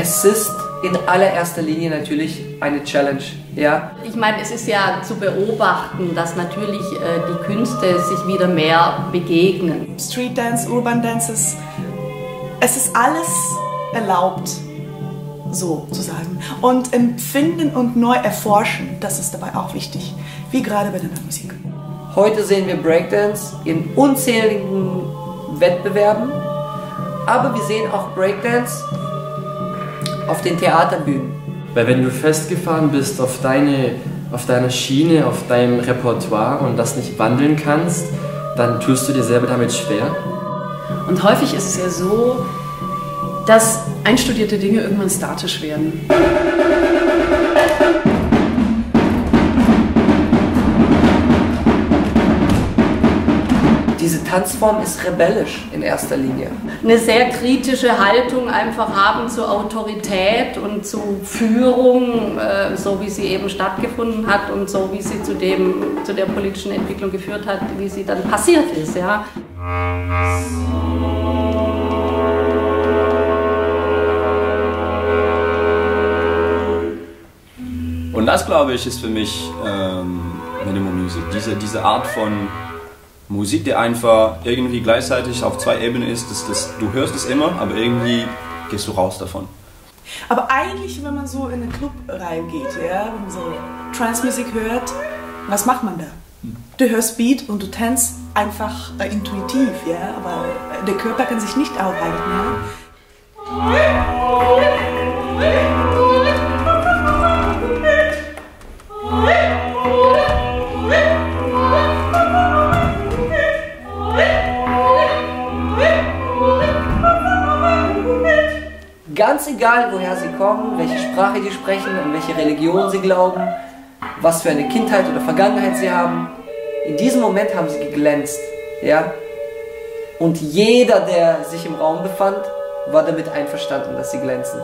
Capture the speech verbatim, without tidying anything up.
Es ist in allererster Linie natürlich eine Challenge. Ja. Ich meine, es ist ja zu beobachten, dass natürlich äh, die Künste sich wieder mehr begegnen. Street Dance, Urban Dances, es ist alles erlaubt, so zu sagen. Und empfinden und neu erforschen, das ist dabei auch wichtig, wie gerade bei der Musik. Heute sehen wir Breakdance in unzähligen Wettbewerben, aber wir sehen auch Breakdance auf den Theaterbühnen. Weil wenn du festgefahren bist auf, deine, auf deiner Schiene, auf deinem Repertoire und das nicht wandeln kannst, dann tust du dir selber damit schwer. Und häufig ist es ja so, dass einstudierte Dinge irgendwann statisch werden. Diese Tanzform ist rebellisch in erster Linie. Eine sehr kritische Haltung einfach haben zur Autorität und zur Führung, äh, so wie sie eben stattgefunden hat und so wie sie zu, dem, zu der politischen Entwicklung geführt hat, wie sie dann passiert ist. Ja. Und das, glaube ich, ist für mich ähm, Minimal Music, diese, diese Art von Musik, die einfach irgendwie gleichzeitig auf zwei Ebenen ist, das, das, du hörst es immer, aber irgendwie gehst du raus davon. Aber eigentlich, wenn man so in den Club reingeht, ja, wenn man so Trance-Musik hört, was macht man da? Du hörst Beat und du tanzt einfach äh, intuitiv, ja, aber der Körper kann sich nicht aufhalten. Ja? Ganz egal, woher sie kommen, welche Sprache die sprechen, an welche Religion sie glauben, was für eine Kindheit oder Vergangenheit sie haben, in diesem Moment haben sie geglänzt. Ja? Und jeder, der sich im Raum befand, war damit einverstanden, dass sie glänzen.